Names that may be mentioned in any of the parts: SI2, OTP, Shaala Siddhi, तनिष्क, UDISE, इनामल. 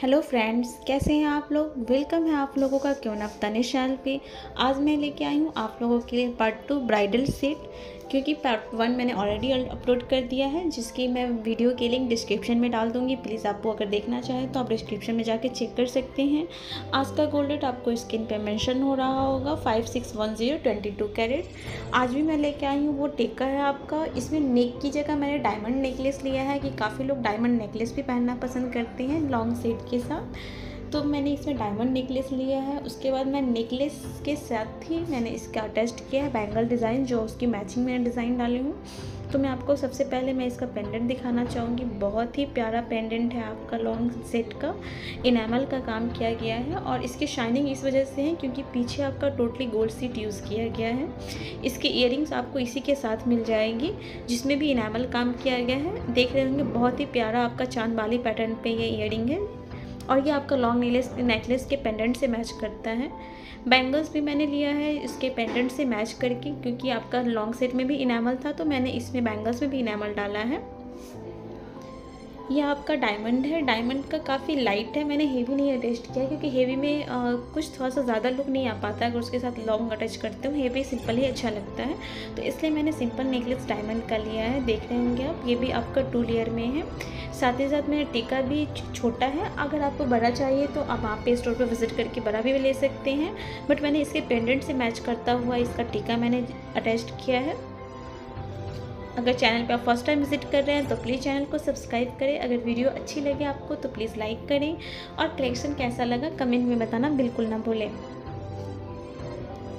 Hello friends, कैसे हैं आप लोग। वेलकम है आप लोगों का क्यों ना तनिष्क चैनल पे। आज मैं लेके आई हूँ आप लोगों के लिए पार्ट 2 ब्राइडल सेट, क्योंकि पार्ट 1 मैंने ऑलरेडी अपलोड कर दिया है, जिसकी मैं वीडियो की लिंक डिस्क्रिप्शन में डाल दूँगी। प्लीज़ आपको अगर देखना चाहें तो आप डिस्क्रिप्शन में जाके चेक कर सकते हैं। आज का गोल्ड रेट आपको स्क्रीन पर मेंशन हो रहा होगा 5610 22 कैरेट। आज भी मैं लेके आई हूँ वो टिक्का है आपका। इसमें नेक की जगह मैंने डायमंड नेकलेस लिया है कि काफ़ी लोग डायमंड नेकलेस भी पहनना पसंद करते हैं लॉन्ग सेट के साथ, तो मैंने इसमें डायमंड नेकलेस लिया है। उसके बाद मैं नेकलेस के साथ ही मैंने इसका अटैच किया है बैंगल डिज़ाइन, जो उसकी मैचिंग मैंने डिज़ाइन डाली हूँ। तो मैं आपको सबसे पहले मैं इसका पेंडेंट दिखाना चाहूँगी। बहुत ही प्यारा पेंडेंट है आपका लॉन्ग सेट का, इनामल का काम किया गया है। और इसकी शाइनिंग इस वजह से है क्योंकि पीछे आपका टोटली गोल्ड सीट यूज़ किया गया है। इसके ईयरिंग्स आपको इसी के साथ मिल जाएंगी, जिसमें भी इनामल काम किया गया है। देख रहे होंगे बहुत ही प्यारा आपका चांद वाली पैटर्न पर ये ईयरिंग है, और ये आपका लॉन्ग नेकलेस के पेंडेंट से मैच करता है। बैंगल्स भी मैंने लिया है इसके पेंडेंट से मैच करके, क्योंकि आपका लॉन्ग सेट में भी इनामल था तो मैंने इसमें बैंगल्स में भी इनामल डाला है। यह आपका डायमंड है। डायमंड का काफ़ी लाइट है, मैंने हेवी नहीं अटैच किया, क्योंकि हेवी में कुछ थोड़ा सा ज़्यादा लुक नहीं आ पाता अगर उसके साथ लॉन्ग अटैच करते हो। हेवी सिंपल ही अच्छा लगता है, तो इसलिए मैंने सिंपल नेकलेस डायमंड का लिया है। देख रहे होंगे आप, ये भी आपका 2 लेयर में है। साथ ही साथ मेरा टीका भी छोटा है। अगर आपको बड़ा चाहिए तो आप वहाँ पे स्टोर पर विज़िट करके बड़ा भी ले सकते हैं, बट मैंने इसके पेंडेंट से मैच करता हुआ इसका टीका मैंने अटैच किया है। अगर चैनल पे आप फर्स्ट टाइम विजिट कर रहे हैं तो प्लीज़ चैनल को सब्सक्राइब करें। अगर वीडियो अच्छी लगे आपको तो प्लीज़ लाइक करें, और कलेक्शन कैसा लगा कमेंट में बताना बिल्कुल ना भूलें।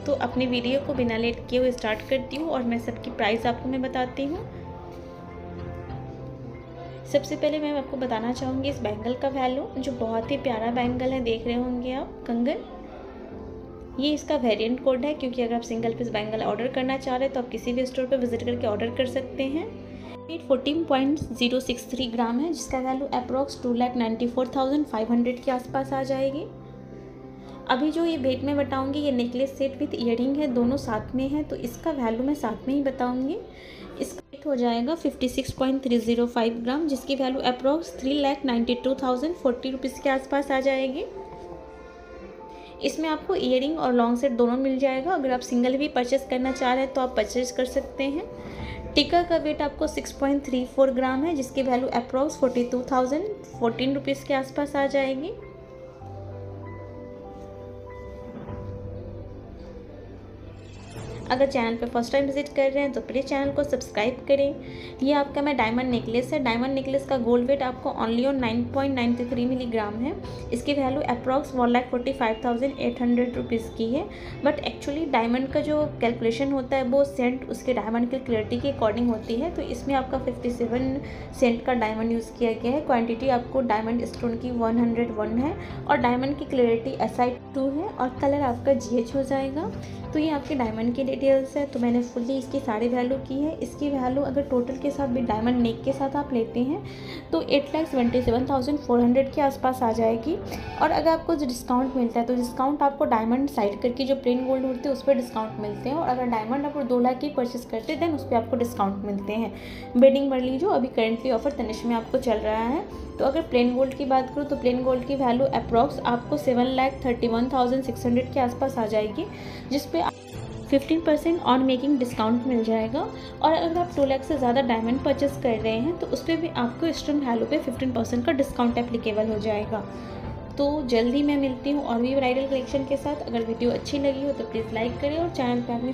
तो अपनी वीडियो को बिना लेट किए हुए स्टार्ट करती हूँ, और मैं सबकी प्राइस आपको मैं बताती हूँ। सबसे पहले मैं आपको बताना चाहूँगी इस बैंगल का वैल्यू, जो बहुत ही प्यारा बैंगल है। देख रहे होंगे आप कंगन, ये इसका वेरिएंट कोड है, क्योंकि अगर आप सिंगल पीस बैंगल ऑर्डर करना चाह रहे हैं तो आप किसी भी स्टोर पर विजिट करके ऑर्डर कर सकते हैं। 14.063 ग्राम है, जिसका वैल्यू अप्रॉक्स 2,94,500 के आसपास आ जाएगी। अभी जो ये भेंट में बताऊंगी ये नेकलेस सेट विथ ईयरिंग है, दोनों साथ में है, तो इसका वैल्यू मैं साथ में ही बताऊँगी। इसका वेट हो जाएगा 56.305 ग्राम, जिसकी वैल्यू अप्रॉक्स 3,92,040 रुपीज़ के आसपास आ जाएगी। इसमें आपको ईयरिंग और लॉन्ग सेट दोनों मिल जाएगा। अगर आप सिंगल भी परचेस करना चाह रहे हैं तो आप परचेस कर सकते हैं। टिका का वेट आपको 6.34 ग्राम है, जिसकी वैल्यू अप्रॉक्स 42,014 रुपीज़ के आसपास आ जाएगी। अगर चैनल पर फर्स्ट टाइम विजिट कर रहे हैं तो प्लीज़ चैनल को सब्सक्राइब करें। ये आपका मैं डायमंड नेकलेस है। डायमंड नेकलेस का गोल्ड वेट आपको ओनली ऑन 9.93 मिलीग्राम है। इसकी वैल्यू अप्रॉक्स 1,45,800 रुपीज़ की है, बट एक्चुअली डायमंड का जो कैलकुलेशन होता है वो सेंट उसके डायमंड की क्लैरिटी के अकॉर्डिंग होती है। तो इसमें आपका 57 सेंट का डायमंड यूज़ किया गया है। क्वान्टिटी आपको डायमंड स्टोन की 101 है, और डायमंड की क्लैरिटी SI2 है, और कलर आपका GH हो जाएगा। तो ये आपके डायमंड की डिटेल्स है। तो मैंने फुल्ली इसकी सारी वैल्यू की है। इसकी वैल्यू अगर टोटल के साथ भी डायमंड नेक के साथ आप लेते हैं तो 8,27,400 के आसपास आ जाएगी। और अगर आपको जो डिस्काउंट मिलता है तो डिस्काउंट आपको डायमंड साइड करके जो प्लेन गोल्ड होती है उस पर डिस्काउंट मिलते हैं। और अगर डायमंड आपको 2 लाख की परचेस करते हैं देन उस पर आपको डिस्काउंट मिलते हैं। बिडिंग बढ़ लीजिए, अभी करेंटली ऑफर तनिष्क में आपको चल रहा है। तो अगर प्लेन गोल्ड की बात करूँ तो प्लेन गोल्ड की वैल्यू अप्रॉक्स आपको 7,31,600 के आसपास आ जाएगी, जिस पे 15% ऑन मेकिंग डिस्काउंट मिल जाएगा। और अगर आप 2 लाख से ज़्यादा डायमंड परचेस कर रहे हैं तो उस पर भी आपको स्टोन वैल्यू पे 15% का डिस्काउंट एप्लीकेबल हो जाएगा। तो जल्दी मैं मिलती हूँ और भी ब्राइडल कलेक्शन के साथ। अगर वीडियो अच्छी लगी हो तो प्लीज़ लाइक करें, और चैनल पर आपने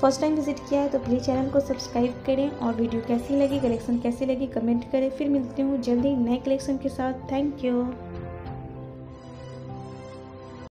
फर्स्ट टाइम विजिट किया है तो प्लीज़ चैनल को सब्सक्राइब करें। और वीडियो कैसी लगी, कलेक्शन कैसी लगी कमेंट करें। फिर मिलती हूँ जल्दी नए कलेक्शन के साथ। Thank you.